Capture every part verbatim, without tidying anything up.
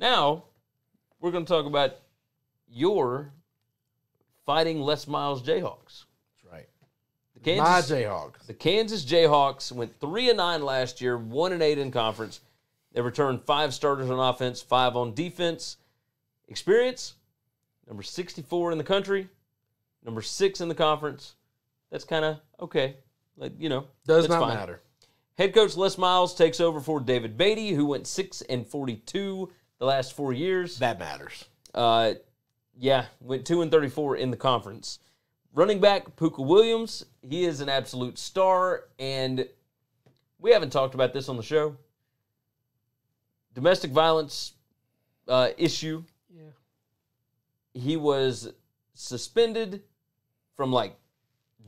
Now, we're going to talk about your Fighting Les Miles Jayhawks. That's right. The Kansas, My Jayhawks. The Kansas Jayhawks went three and nine last year, one and eight in conference. They returned five starters on offense, five on defense. Experience, number sixty-four in the country, number six in the conference. That's kind of okay. Like, you know, does not fine. matter. Head coach Les Miles takes over for David Beatty, who went six and forty-two the last four years. That matters. Uh, yeah, went two and thirty-four in the conference. Running back Puka Williams, he is an absolute star, and we haven't talked about this on the show. Domestic violence uh, issue. Yeah. He was suspended from like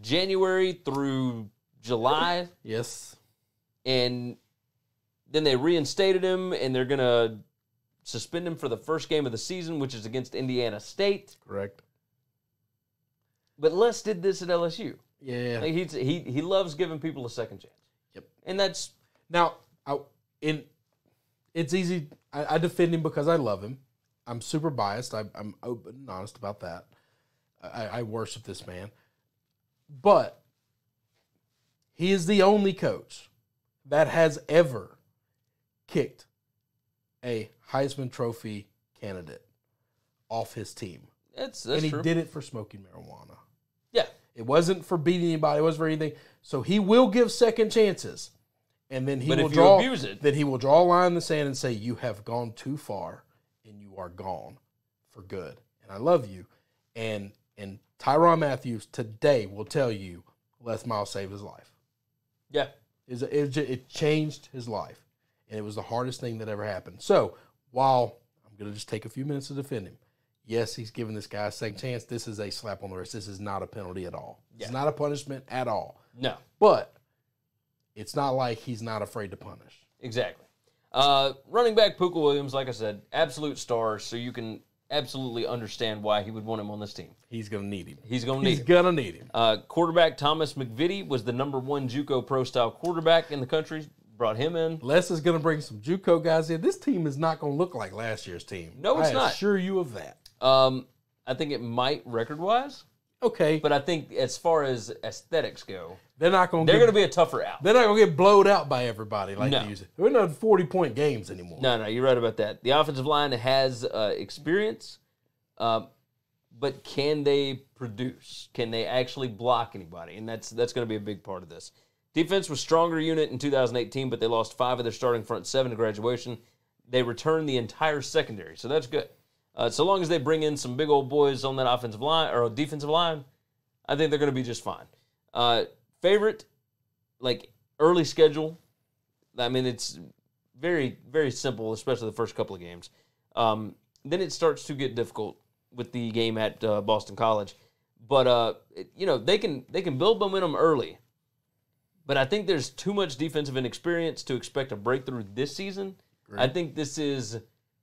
January through July. Yes. And then they reinstated him, and they're going to suspend him for the first game of the season, which is against Indiana State. Correct. But Les did this at L S U. Yeah. Like he, he, he loves giving people a second chance. Yep. And that's... Now, I, in... It's easy. I, I defend him because I love him. I'm super biased. I, I'm open and honest about that. I, I worship this man. But he is the only coach that has ever kicked a Heisman Trophy candidate off his team. That's, that's and he true. did it for smoking marijuana. Yeah. It wasn't for beating anybody. It wasn't for anything. So he will give second chances. And then he but will if draw. You abuse it. Then he will draw a line in the sand and say, "You have gone too far, and you are gone for good. And I love you." And and Tyrone Matthews today will tell you, Les Miles saved his life. Yeah, it, it it changed his life, and it was the hardest thing that ever happened. So while I'm going to just take a few minutes to defend him, yes, he's giving this guy a second chance. This is a slap on the wrist. This is not a penalty at all. Yeah. It's not a punishment at all. No, but. It's not like he's not afraid to punish. Exactly. Uh, running back Puka Williams, like I said, absolute star, so you can absolutely understand why he would want him on this team. He's going to need him. He's going to need he's him. He's going to need him. Uh, quarterback Thomas McVitie was the number one Juco pro-style quarterback in the country. Brought him in. Les is going to bring some Juco guys in. This team is not going to look like last year's team. No, it's I not. I assure you of that. Um, I think it might record-wise. Okay. But I think as far as aesthetics go, they're not going to They're going to be a tougher out. They're not going to get blowed out by everybody like no. they used to. We're not forty-point games anymore. No, no, you're right about that. The offensive line has uh, experience, uh, but can they produce? Can they actually block anybody? And that's that's going to be a big part of this. Defense was a stronger unit in two thousand eighteen, but they lost five of their starting front seven to graduation. They returned the entire secondary, so that's good. Uh, so long as they bring in some big old boys on that offensive line or defensive line, I think they're going to be just fine. Uh, favorite, like, early schedule. I mean, it's very, very simple, especially the first couple of games. Um, then it starts to get difficult with the game at uh, Boston College. But, uh, it, you know, they can they can build momentum early. But I think there's too much defensive inexperience to expect a breakthrough this season. Great. I think this is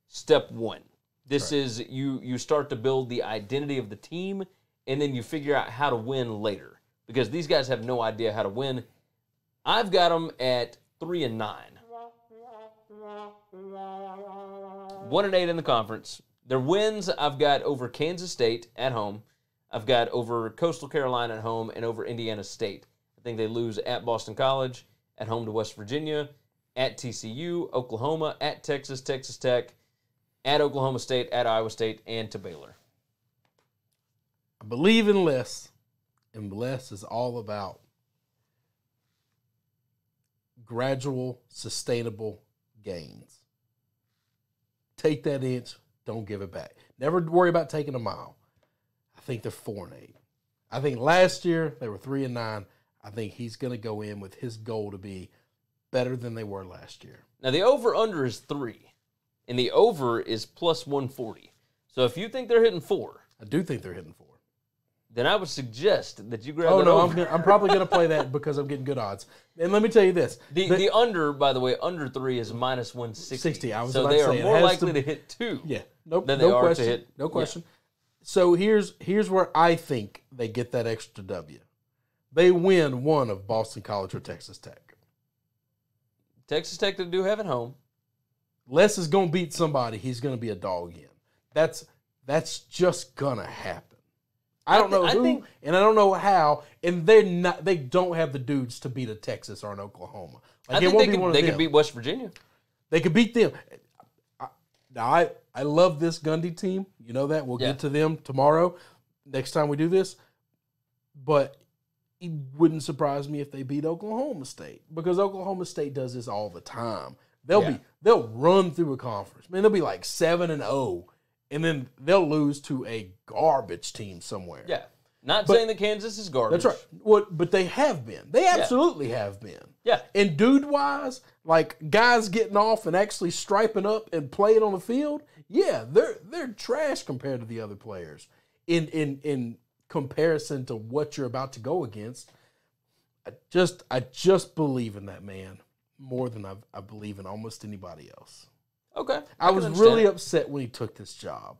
step one. This right. is, you you start to build the identity of the team, and then you figure out how to win later. Because these guys have no idea how to win. I've got them at three and nine. One and eight in the conference. Their wins, I've got over Kansas State at home. I've got over Coastal Carolina at home and over Indiana State. I think they lose at Boston College, at home to West Virginia, at T C U, Oklahoma, at Texas, Texas Tech, at Oklahoma State, at Iowa State, and to Baylor. I believe in Les, and Les is all about gradual, sustainable gains. Take that inch, don't give it back. Never worry about taking a mile. I think they're four and eight. I think last year they were three and nine. I think he's going to go in with his goal to be better than they were last year. Now, the over-under is three. And the over is plus one forty. So if you think they're hitting four. I do think they're hitting four. Then I would suggest that you grab oh, that no, over. Oh, no, I'm probably going to play that because I'm getting good odds. And let me tell you this. The, the, the under, by the way, under three is minus one sixty. sixty, I was so about they to are say, more likely to, to hit two yeah, nope, than they no are question, to hit. No question. Yeah. So here's, here's where I think they get that extra W. They win one of Boston College or Texas Tech. Texas Tech they do have at home. Les is going to beat somebody, he's going to be a dog in. That's that's just going to happen. I don't know I who, think, and I don't know how, and they're not, they don't have the dudes to beat a Texas or an Oklahoma. Like, I think they, could, they could beat West Virginia. They could beat them. I, now, I, I love this Gundy team. You know that. We'll yeah. get to them tomorrow, next time we do this. But it wouldn't surprise me if they beat Oklahoma State, because Oklahoma State does this all the time. They'll yeah. be they'll run through a conference. Man, they'll be like seven and oh, and then they'll lose to a garbage team somewhere. Yeah, not but, saying that Kansas is garbage. That's right. What? But they have been. They absolutely yeah. have been. Yeah. And dude wise, like guys getting off and actually striping up and playing on the field. Yeah, they're they're trash compared to the other players in in in comparison to what you're about to go against. I just I just believe in that man. More than I, I believe in almost anybody else. Okay. I, I was really upset when he took this job.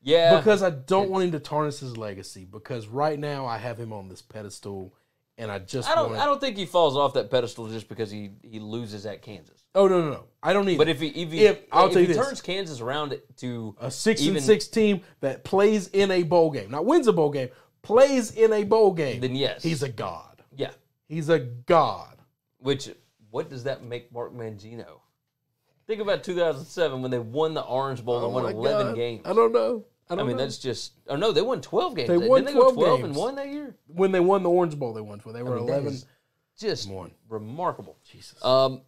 Yeah. Because I don't want him to tarnish his legacy, because right now I have him on this pedestal, and I just I don't wanna... I don't think he falls off that pedestal just because he, he loses at Kansas. Oh no no no. I don't either. But if he if he, if, I'll if tell you he this. turns Kansas around to a six even... and six team that plays in a bowl game, not wins a bowl game, plays in a bowl game, then yes. He's a god. Yeah. He's a god. Which What does that make Mark Mangino? Think about two thousand seven when they won the Orange Bowl and oh won eleven God. games. I don't know. I, don't I mean, know. that's just... Oh, no, they won twelve games. They won Didn't twelve they go twelve games. and one that year? When they won the Orange Bowl, they won twelve. They were I mean, eleven. Just more. remarkable. Jesus. Um,